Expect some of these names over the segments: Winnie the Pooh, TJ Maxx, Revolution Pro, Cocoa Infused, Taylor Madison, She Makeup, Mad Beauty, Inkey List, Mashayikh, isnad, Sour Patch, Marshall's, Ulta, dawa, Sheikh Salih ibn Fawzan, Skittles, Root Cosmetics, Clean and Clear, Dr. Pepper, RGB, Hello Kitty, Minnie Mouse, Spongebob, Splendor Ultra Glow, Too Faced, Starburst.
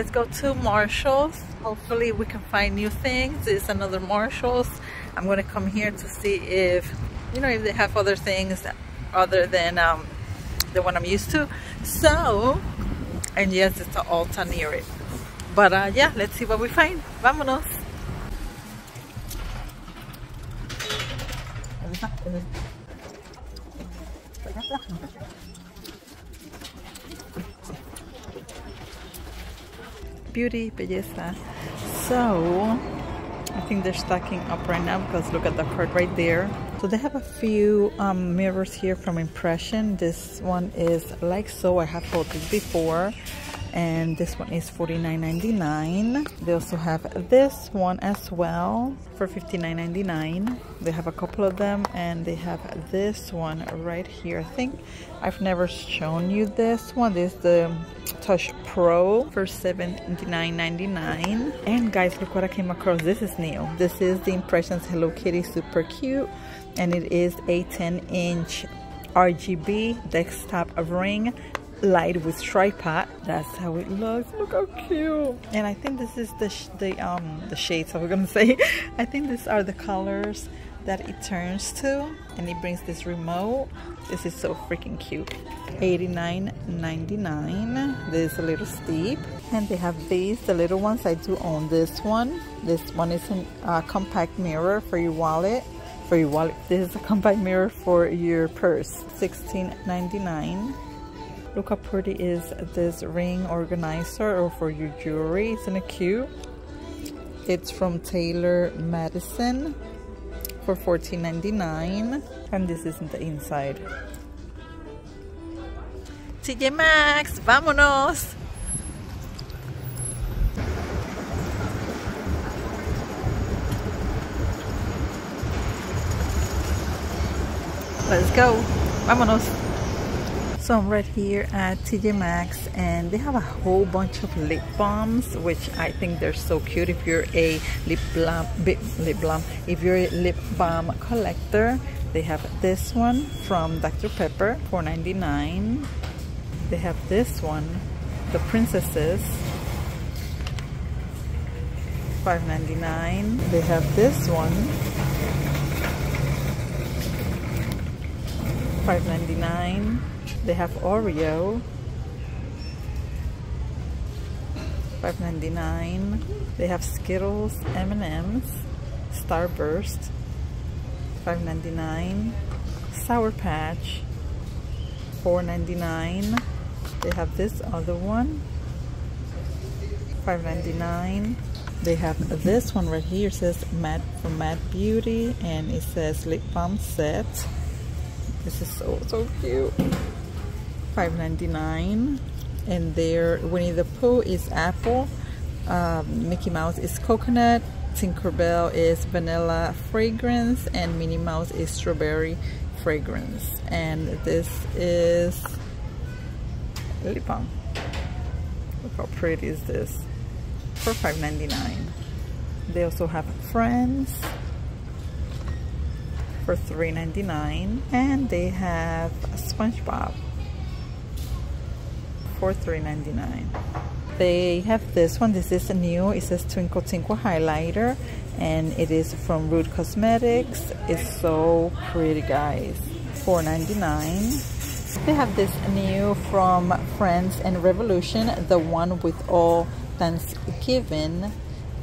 Let's go to Marshall's. Hopefully we can find new things. It's another Marshall's. I'm gonna come here to see if, you know, if they have other things other than the one I'm used to. So, and yes, it's an Ulta near it. But yeah, let's see what we find. Vámonos. Beauty, belleza. So, I think they're stocking up right now because look at the cart right there. So they have a few mirrors here from Impression. This one is like so. I have bought this before. And this one is $49.99. They also have this one as well for $59.99. They have a couple of them, and they have this one right here. I think I've never shown you this one. This is the Tosh Pro for $79.99. And guys, look what I came across. This is new. This is the Impressions Hello Kitty Super Cute, and it is a 10-inch RGB desktop ring light with tripod. That's how it looks. Look how cute. And I think this is the shades I was gonna say. I think these are the colors that it turns to, and it brings this remote. This is so freaking cute. $89.99. This is a little steep. And they have these, the little ones. I do own this one. This one is a compact mirror for your wallet. This is a compact mirror for your purse. $16.99. Look how pretty is this ring organizer, or for your jewelry. Isn't it cute? It's from Taylor Madison for $14.99. And this isn't the inside. TJ Maxx, vámonos! Let's go, vámonos! So I'm right here at TJ Maxx, and they have a whole bunch of lip balms, which I think they're so cute. If you're a lip balm collector, they have this one from Dr. Pepper, $4.99. They have this one, the Princesses, $5.99. They have this one, $5.99. They have Oreo, $5.99. They have Skittles, M&Ms, Starburst, $5.99. Sour Patch, $4.99. They have this other one, $5.99. They have this one right here. It says Mad from Mad Beauty, and it says Lip Balm Set. This is so cute. $5.99. and their Winnie the Pooh is apple, Mickey Mouse is coconut, Tinkerbell is vanilla fragrance, and Minnie Mouse is strawberry fragrance. And this is lip balm. Look how pretty is this for $5.99. They also have Friends for $3.99, and they have Spongebob for $3.99. They have this one. This is new. It says Twinkle Tinkle Highlighter, and it is from Root Cosmetics. It's so pretty, guys. $4.99. They have this new from Friends and Revolution, the one with all Thanksgiving,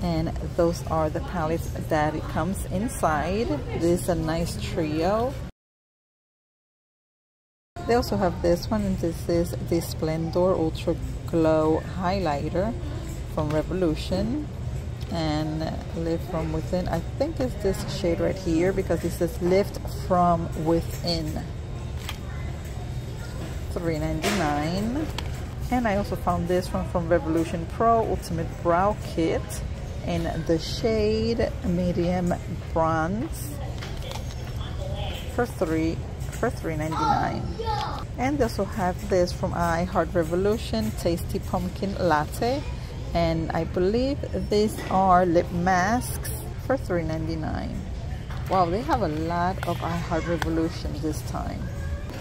and those are the palettes that it comes inside. This is a nice trio. They also have this one, and this is the Splendor Ultra Glow Highlighter from Revolution, and Live From Within. I think it's this shade right here, because it says Lift From Within, $3.99. And I also found this one from Revolution Pro, Ultimate Brow Kit, in the shade Medium Bronze for $3.99. And they also have this from iHeart Revolution, Tasty Pumpkin Latte, and I believe these are lip masks for $3.99. Wow, they have a lot of iHeart Revolution this time.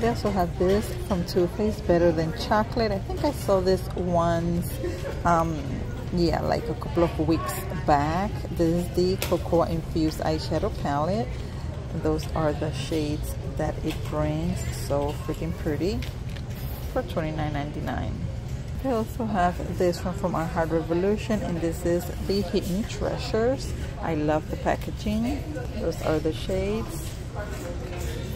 They also have this from Too Faced, Better Than Chocolate. I think I saw this once yeah, like a couple of weeks back. This is the Cocoa Infused eyeshadow palette. Those are the shades that it brings. So freaking pretty for $29.99. I also have this one from iHeart Revolution, and this is the Hidden Treasures. I love the packaging. Those are the shades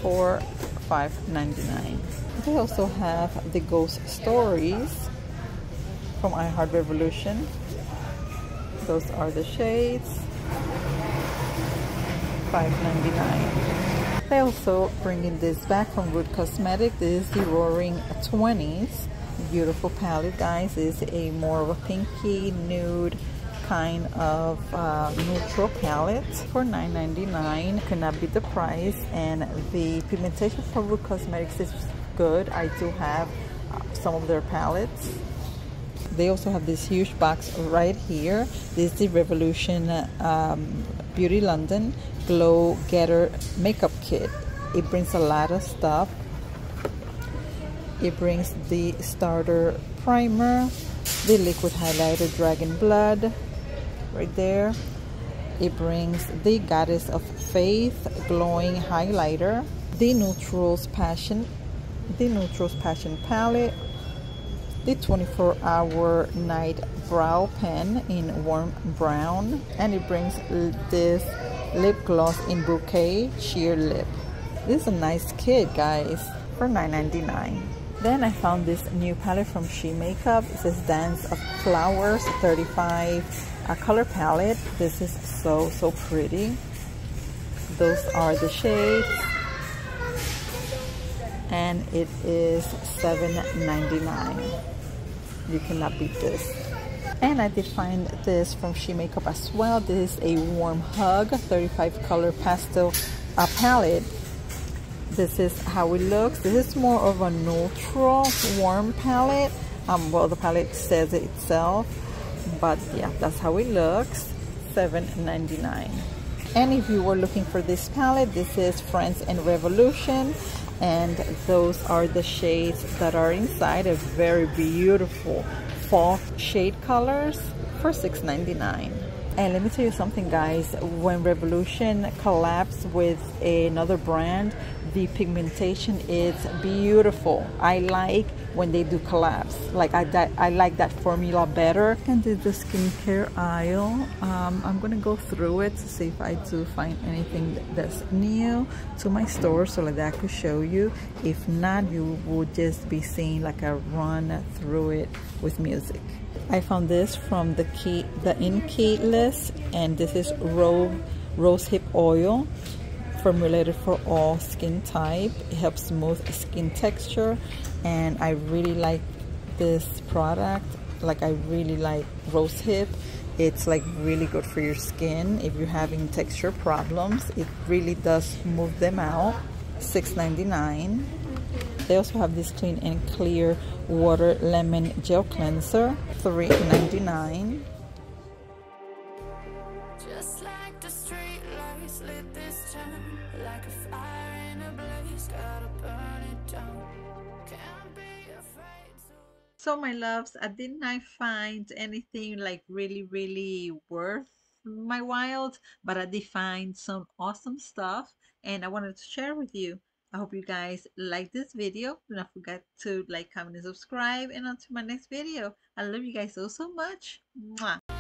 for $5.99. They also have the Ghost Stories from iHeart Revolution. Those are the shades, $5.99. They also bringing this back from Root Cosmetics. This is the Roaring 20s. Beautiful palette, guys. Is a more of a pinky nude kind of neutral palette for $9.99. Could not beat the price, and the pigmentation for Root Cosmetics is good. I do have some of their palettes. They also have this huge box right here. This is the Revolution Beauty London Glow Getter Makeup Kit. It brings a lot of stuff. It brings the starter primer, the liquid highlighter Dragon Blood, right there. It brings the Goddess of Faith glowing highlighter, the Neutrals Passion palette, the 24-hour night brow pen in warm brown, and it brings this lip gloss in Bouquet Sheer Lip. This is a nice kit, guys, for $9.99. Then I found this new palette from She Makeup. It says Dance of Flowers 35 color palette. This is so pretty. Those are the shades, and it is $7.99. You cannot beat this. And I did find this from She Makeup as well. This is a Warm Hug 35 color pastel palette. This is how it looks. This is more of a neutral, warm palette. Well, the palette says it itself, but yeah, that's how it looks. $7.99. And if you were looking for this palette, this is Friends and Revolution, and those are the shades that are inside. A very beautiful fall shade colors for $6.99. And let me tell you something, guys, when Revolution collabs with another brand, the pigmentation is beautiful. I like when they do collabs. Like I like that formula better. And this is the skincare aisle. I'm gonna go through it to see if I do find anything that's new to my store, so like that I could show you. If not, you would just be seeing like a run through it with music. I found this from the Inkey List, and this is Rose Hip Oil, formulated for all skin type. It helps smooth skin texture, and I really like this product. Like I really like Rose Hip. It's like really good for your skin. If you're having texture problems, it really does smooth them out. $6.99. They also have this Clean and Clear Water Lemon Gel Cleanser, $3.99. Just like the street lights lit this town, like a fire in a blaze, gotta burn it down. Can't be afraid to... So my loves, I didn't find anything like really worth my while, but I did find some awesome stuff, and I wanted to share with you. I hope you guys like this video. Don't forget to like, comment, and subscribe. And until my next video, I love you guys so much. Mwah.